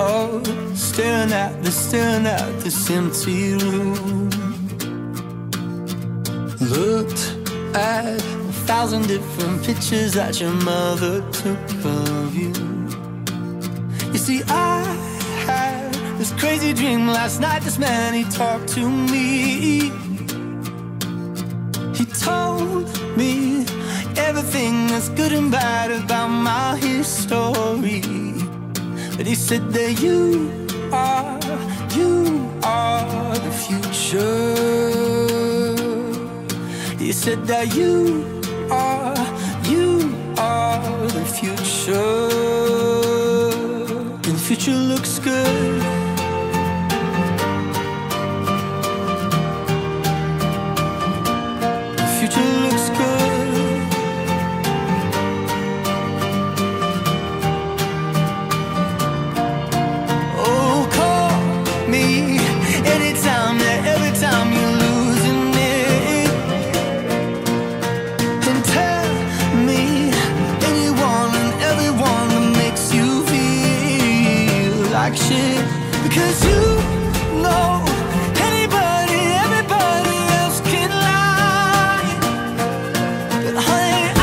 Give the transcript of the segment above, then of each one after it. Oh, staring at this empty room. Looked at 1,000 different pictures that your mother took of you. You see, I had this crazy dream last night. This man, he talked to me. He told me everything that's good and bad about my history. But he said that you are the future. He said that you are the future. And the future looks good. Because you know everybody else can lie. But honey, I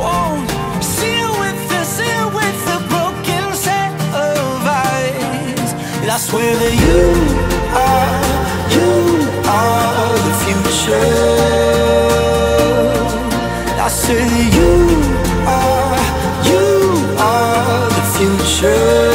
won't see you with the broken set of eyes. And I swear that you are the future. And I say that you are the future.